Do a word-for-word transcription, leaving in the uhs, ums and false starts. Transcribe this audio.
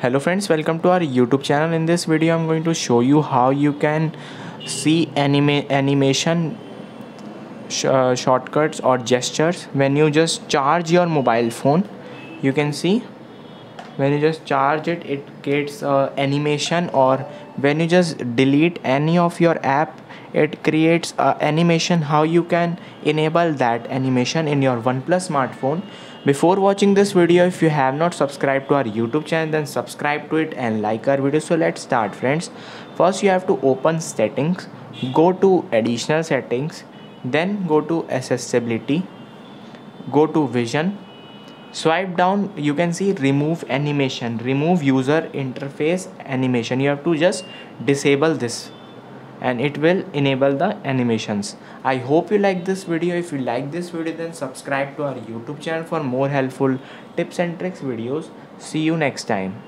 Hello friends, welcome to our YouTube channel. In this video I'm going to show you how you can see anima animation sh uh, shortcuts or gestures when you just charge your mobile phone. You can see when you just charge it, it creates uh, animation, or when you just delete any of your app, it creates uh, animation. How you can enable that animation in your OnePlus smartphone. Before watching this video, if you have not subscribed to our YouTube channel, then subscribe to it and like our video. So let's start friends. First you have to open settings, go to additional settings, then go to accessibility, go to vision, swipe down. You can see remove animation, remove user interface animation. You have to just disable this and it will enable the animations. I hope you like this video. If you like this video, then subscribe to our YouTube channel for more helpful tips and tricks videos. See you next time.